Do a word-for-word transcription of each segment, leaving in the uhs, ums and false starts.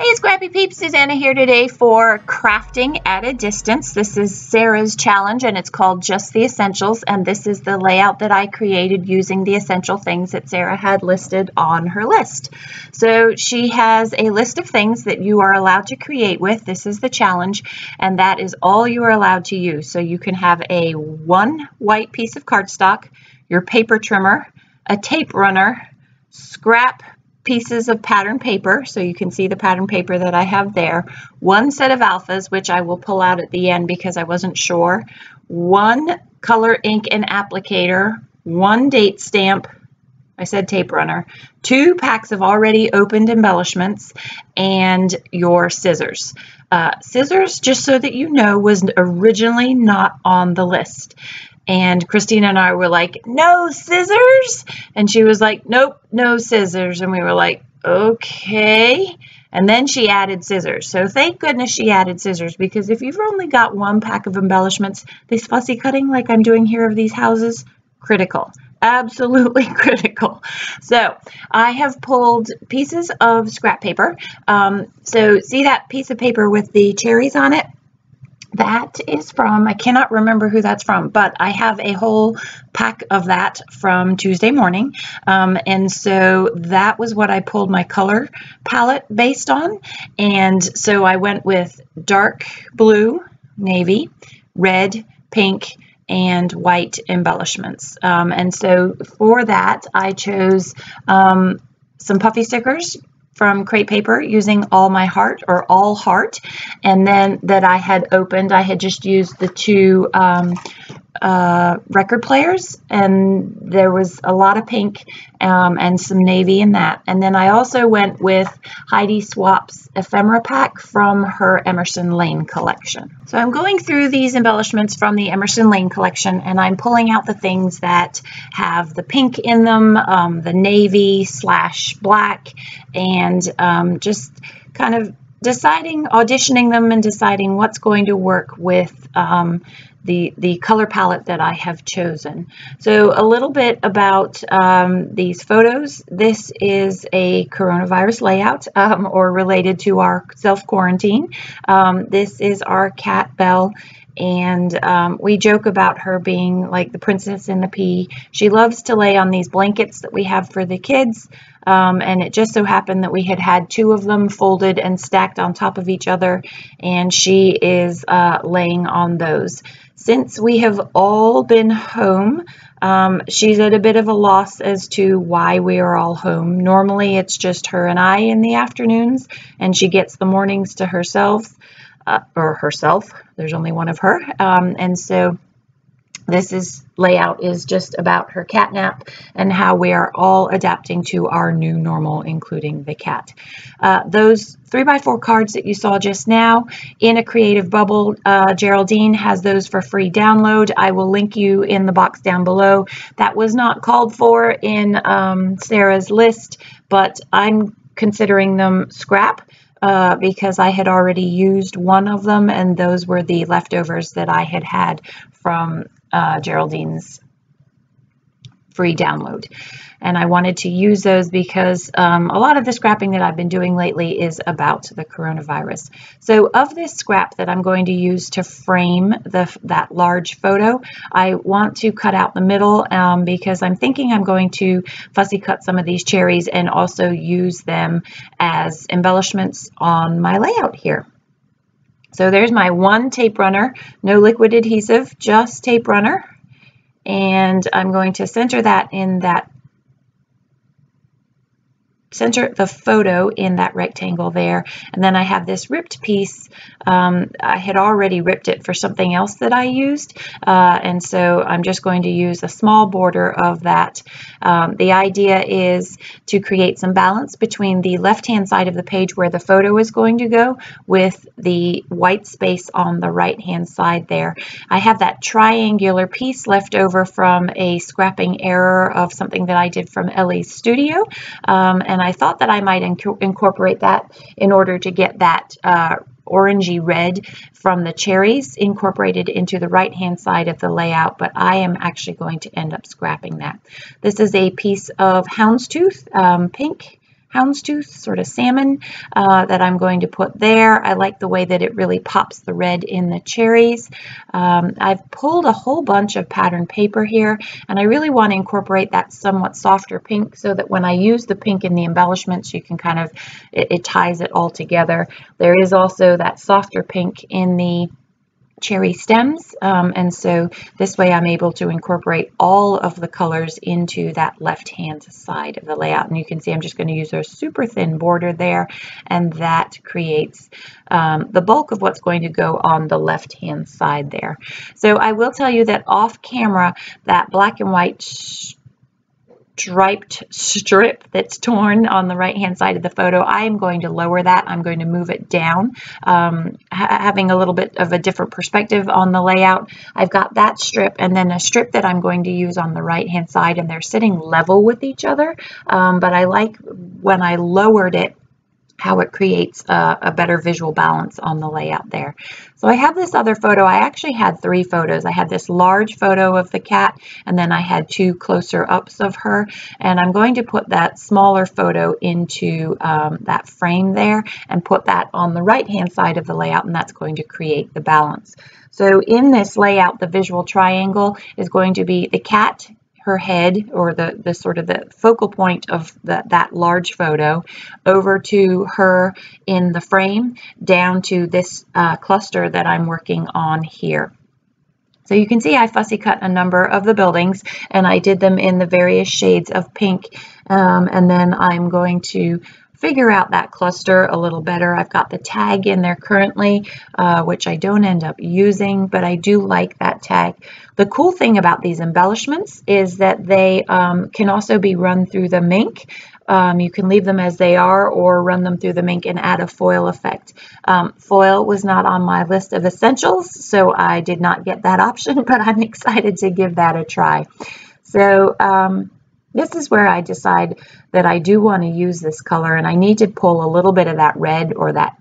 Hey, Scrappy Peeps, Susanna here today for Crafting at a Distance. This is Sarah's challenge, and it's called Just the Essentials, and this is the layout that I created using the essential things that Sarah had listed on her list. So she has a list of things that you are allowed to create with. This is the challenge, and that is all you are allowed to use. So you can have a one white piece of cardstock, your paper trimmer, a tape runner, scrap pieces of pattern paper, so you can see the pattern paper that I have there, one set of alphas, which I will pull out at the end because I wasn't sure, one color ink and applicator, one date stamp, I said tape runner, two packs of already opened embellishments, and your scissors. Uh, scissors, just so that you know, was originally not on the list. And Christina and I were like, no scissors. And she was like, nope, no scissors. And we were like, okay. And then she added scissors. So thank goodness she added scissors, because if you've only got one pack of embellishments, this fussy cutting like I'm doing here of these houses, critical. Absolutely critical. So I have pulled pieces of scrap paper. Um, so see that piece of paper with the cherries on it? That is from, I cannot remember who that's from, but I have a whole pack of that from Tuesday morning. Um, and so that was what I pulled my color palette based on. And so I went with dark blue, navy, red, pink, and white embellishments. Um, and so for that, I chose um, some puffy stickers from Crate Paper using All My Heart or All Heart, and then that I had opened. I had just used the two um, uh, record players, and there was a lot of pink um, and some navy in that. And then I also went with Heidi Swap's ephemera pack from her Emerson Lane collection. So I'm going through these embellishments from the Emerson Lane collection, and I'm pulling out the things that have the pink in them, um, the navy slash black, and um, just kind of deciding, auditioning them and deciding what's going to work with um, the, the color palette that I have chosen. So a little bit about um, these photos. This is a coronavirus layout um, or related to our self-quarantine. Um, this is our cat, Belle. And um, we joke about her being like the princess in the pea. She loves to lay on these blankets that we have for the kids. Um, and it just so happened that we had had two of them folded and stacked on top of each other. And she is uh, laying on those. Since we have all been home, um, she's at a bit of a loss as to why we are all home. Normally it's just her and I in the afternoons, and she gets the mornings to herself. Uh, or herself, there's only one of her, um, and so this is layout is just about her cat nap and how we are all adapting to our new normal, including the cat. Uh, those three by four cards that you saw just now in a creative bubble, uh, Geraldine has those for free download. I will link you in the box down below. That was not called for in um, Sarah's list, but I'm considering them scrap. Uh, because I had already used one of them, and those were the leftovers that I had had from uh, Geraldine's free download. And I wanted to use those because um, a lot of the scrapping that I've been doing lately is about the coronavirus. So of this scrap that I'm going to use to frame the, that large photo, I want to cut out the middle um, because I'm thinking I'm going to fussy cut some of these cherries and also use them as embellishments on my layout here. So there's my one tape runner, no liquid adhesive, just tape runner. And I'm going to center that in that center the photo in that rectangle there. And then I have this ripped piece. Um, I had already ripped it for something else that I used. Uh, and so I'm just going to use a small border of that. Um, the idea is to create some balance between the left-hand side of the page where the photo is going to go with the white space on the right-hand side there. I have that triangular piece left over from a scrapping error of something that I did from Ellie's studio. Um, and And I thought that I might inc incorporate that in order to get that uh, orangey red from the cherries incorporated into the right hand side of the layout, but I am actually going to end up scrapping that. This is a piece of houndstooth, um, pink, houndstooth, sort of salmon, uh, that I'm going to put there. I like the way that it really pops the red in the cherries. Um, I've pulled a whole bunch of pattern paper here, and I really want to incorporate that somewhat softer pink so that when I use the pink in the embellishments, you can kind of, it, it ties it all together. There is also that softer pink in the cherry stems, um, and so this way I'm able to incorporate all of the colors into that left hand side of the layout, and you can see I'm just going to use a super thin border there, and that creates um, the bulk of what's going to go on the left hand side there. So I will tell you that off camera, that black and white striped strip that's torn on the right hand side of the photo, I'm going to lower that. I'm going to move it down, um, ha having a little bit of a different perspective on the layout. I've got that strip and then a strip that I'm going to use on the right hand side, and they're sitting level with each other, um, but I like when I lowered it, how it creates a, a better visual balance on the layout there. So I have this other photo. I actually had three photos. I had this large photo of the cat, and then I had two closer ups of her, and I'm going to put that smaller photo into um, that frame there and put that on the right hand side of the layout, and that's going to create the balance. So in this layout, the visual triangle is going to be the cat, her head, or the, the sort of the focal point of the, that large photo, over to her in the frame, down to this uh, cluster that I'm working on here. So you can see I fussy cut a number of the buildings, and I did them in the various shades of pink, um, and then I'm going to figure out that cluster a little better. I've got the tag in there currently, uh, which I don't end up using, but I do like that tag. The cool thing about these embellishments is that they um, can also be run through the mink. Um, you can leave them as they are or run them through the mink and add a foil effect. Um, foil was not on my list of essentials, so I did not get that option, but I'm excited to give that a try. So, um, this is where I decide that I do want to use this color, and I need to pull a little bit of that red or that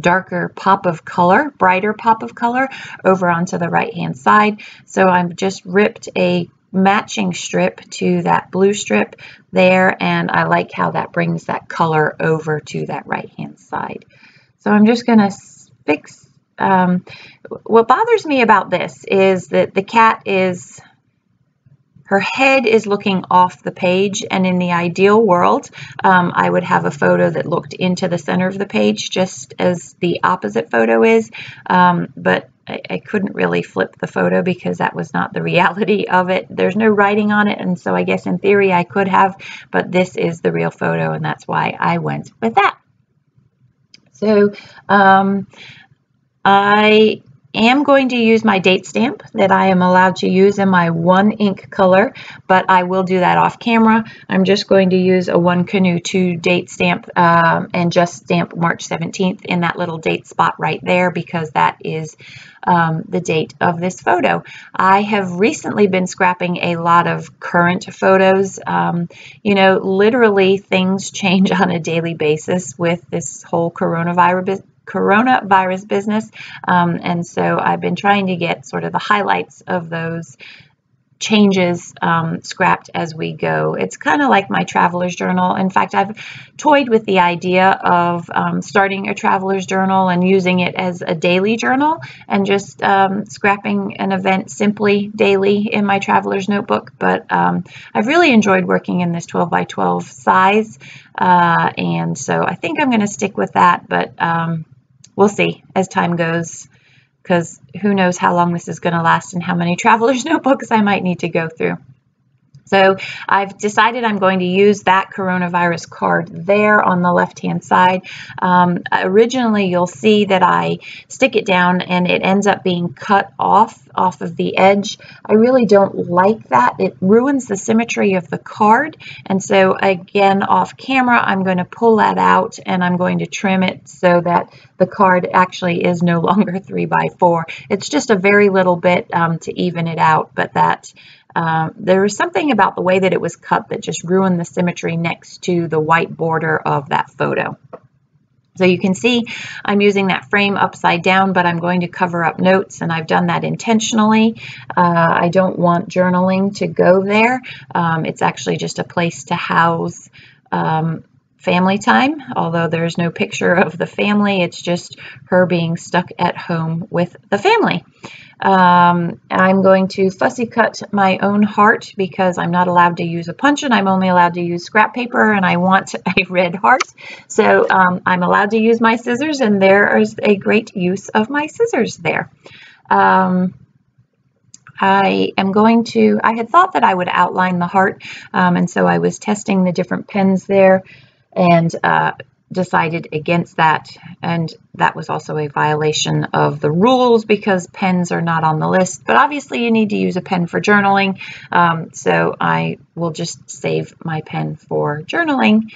darker pop of color, brighter pop of color, over onto the right-hand side. So I've just ripped a matching strip to that blue strip there, and I like how that brings that color over to that right-hand side. So I'm just going to fix... Um, what bothers me about this is that the cat is... her head is looking off the page, and in the ideal world, um, I would have a photo that looked into the center of the page, just as the opposite photo is, um, but I, I couldn't really flip the photo because that was not the reality of it. There's no writing on it, and so I guess in theory I could have, but this is the real photo, and that's why I went with that. So um, I... I am going to use my date stamp that I am allowed to use in my one ink color, but I will do that off camera. I'm just going to use a One Canoe two date stamp um, and just stamp March seventeenth in that little date spot right there, because that is um, the date of this photo. I have recently been scrapping a lot of current photos. Um, you know, literally things change on a daily basis with this whole coronavirus coronavirus business, um, and so I've been trying to get sort of the highlights of those changes um, scrapped as we go. It's kind of like my traveler's journal. In fact, I've toyed with the idea of um, starting a traveler's journal and using it as a daily journal, and just um, scrapping an event simply daily in my traveler's notebook, but um, I've really enjoyed working in this twelve by twelve size, uh, and so I think I'm going to stick with that, but um, we'll see as time goes, because who knows how long this is going to last and how many traveler's notebooks I might need to go through. So I've decided I'm going to use that coronavirus card there on the left-hand side. Um, originally, you'll see that I stick it down and it ends up being cut off, off of the edge. I really don't like that. It ruins the symmetry of the card. And so again, off camera, I'm going to pull that out and I'm going to trim it so that the card actually is no longer three by four. It's just a very little bit um, to even it out, but that... Um, there was something about the way that it was cut that just ruined the symmetry next to the white border of that photo. So you can see I'm using that frame upside down, but I'm going to cover up notes, and I've done that intentionally. Uh, I don't want journaling to go there. Um, it's actually just a place to house um, family time, although there's no picture of the family. It's just her being stuck at home with the family. Um, I'm going to fussy cut my own heart because I'm not allowed to use a puncheon. I'm only allowed to use scrap paper, and I want a red heart. So um, I'm allowed to use my scissors, and there is a great use of my scissors there. Um, I am going to, I had thought that I would outline the heart, um, and so I was testing the different pens there and uh, decided against that, and that was also a violation of the rules because pens are not on the list, but obviously you need to use a pen for journaling, um, so I will just save my pen for journaling.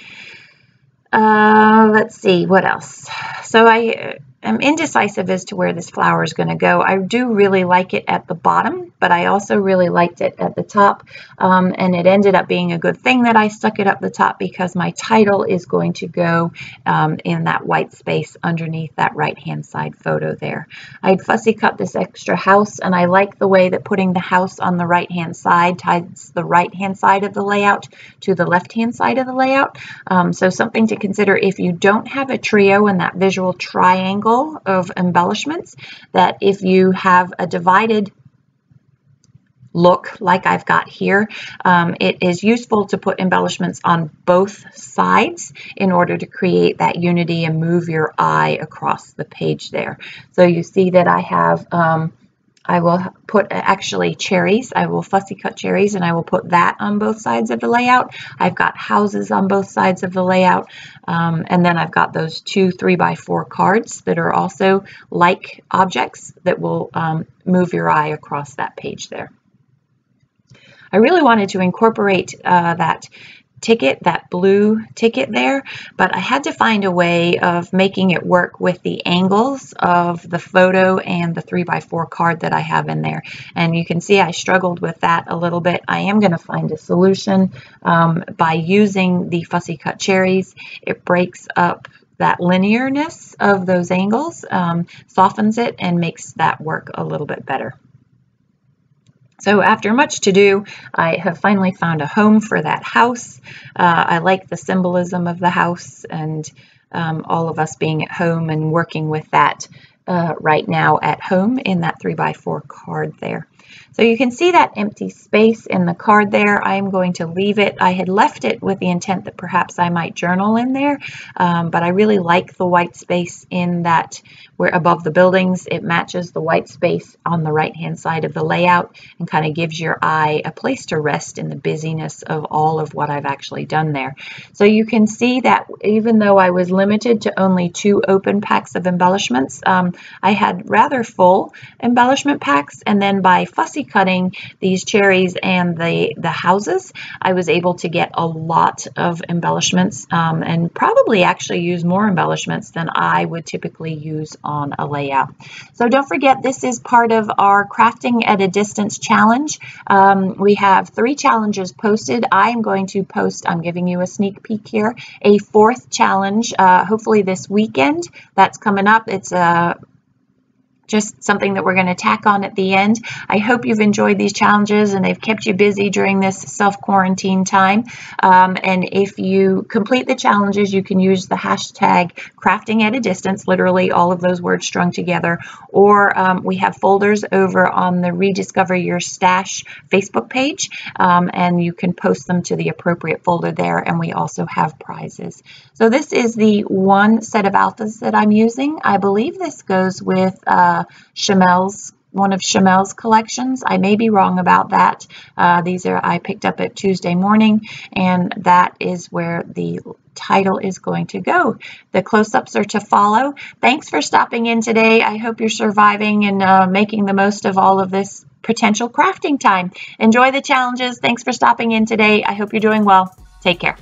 Uh, let's see, what else? So I... I'm indecisive as to where this flower is going to go. I do really like it at the bottom, but I also really liked it at the top. Um, and it ended up being a good thing that I stuck it up the top because my title is going to go um, in that white space underneath that right-hand side photo there. I'd fussy cut this extra house, and I like the way that putting the house on the right-hand side ties the right-hand side of the layout to the left-hand side of the layout. Um, so something to consider if you don't have a trio and that visual triangle of embellishments, that if you have a divided look like I've got here, um, it is useful to put embellishments on both sides in order to create that unity and move your eye across the page there. So you see that I have um, I will put actually cherries. I will fussy cut cherries, and I will put that on both sides of the layout. I've got houses on both sides of the layout. Um, and then I've got those two three by four cards that are also like objects that will um, move your eye across that page there. I really wanted to incorporate uh, that ticket, that blue ticket there, but I had to find a way of making it work with the angles of the photo and the three by four card that I have in there. And you can see I struggled with that a little bit. I am going to find a solution um, by using the fussy cut cherries. It breaks up that linearness of those angles, um, softens it, and makes that work a little bit better. So after much to do, I have finally found a home for that house. Uh, I like the symbolism of the house, and um, all of us being at home and working with that uh, right now at home in that three by four card there. So you can see that empty space in the card there. I am going to leave it. I had left it with the intent that perhaps I might journal in there, um, but I really like the white space in that where above the buildings. It matches the white space on the right-hand side of the layout and kind of gives your eye a place to rest in the busyness of all of what I've actually done there. So you can see that even though I was limited to only two open packs of embellishments, um, I had rather full embellishment packs, and then by fussy cutting these cherries and the the houses, I was able to get a lot of embellishments, um, and probably actually use more embellishments than I would typically use on a layout. So don't forget, this is part of our Crafting at a Distance challenge. Um, we have three challenges posted. I am going to post, I'm giving you a sneak peek here, a fourth challenge, uh, hopefully this weekend. That's coming up. It's a just something that we're going to tack on at the end. I hope you've enjoyed these challenges and they've kept you busy during this self-quarantine time. Um, and if you complete the challenges, you can use the hashtag Crafting at a Distance, literally all of those words strung together. Or um, we have folders over on the Rediscover Your Stash Facebook page, um, and you can post them to the appropriate folder there. And we also have prizes. So this is the one set of alphas that I'm using. I believe this goes with uh, Chamel's, one of Chamel's collections. I may be wrong about that. Uh, these are I picked up at Tuesday Morning, and that is where the title is going to go. The close-ups are to follow. Thanks for stopping in today. I hope you're surviving and uh, making the most of all of this potential crafting time. Enjoy the challenges. Thanks for stopping in today. I hope you're doing well. Take care.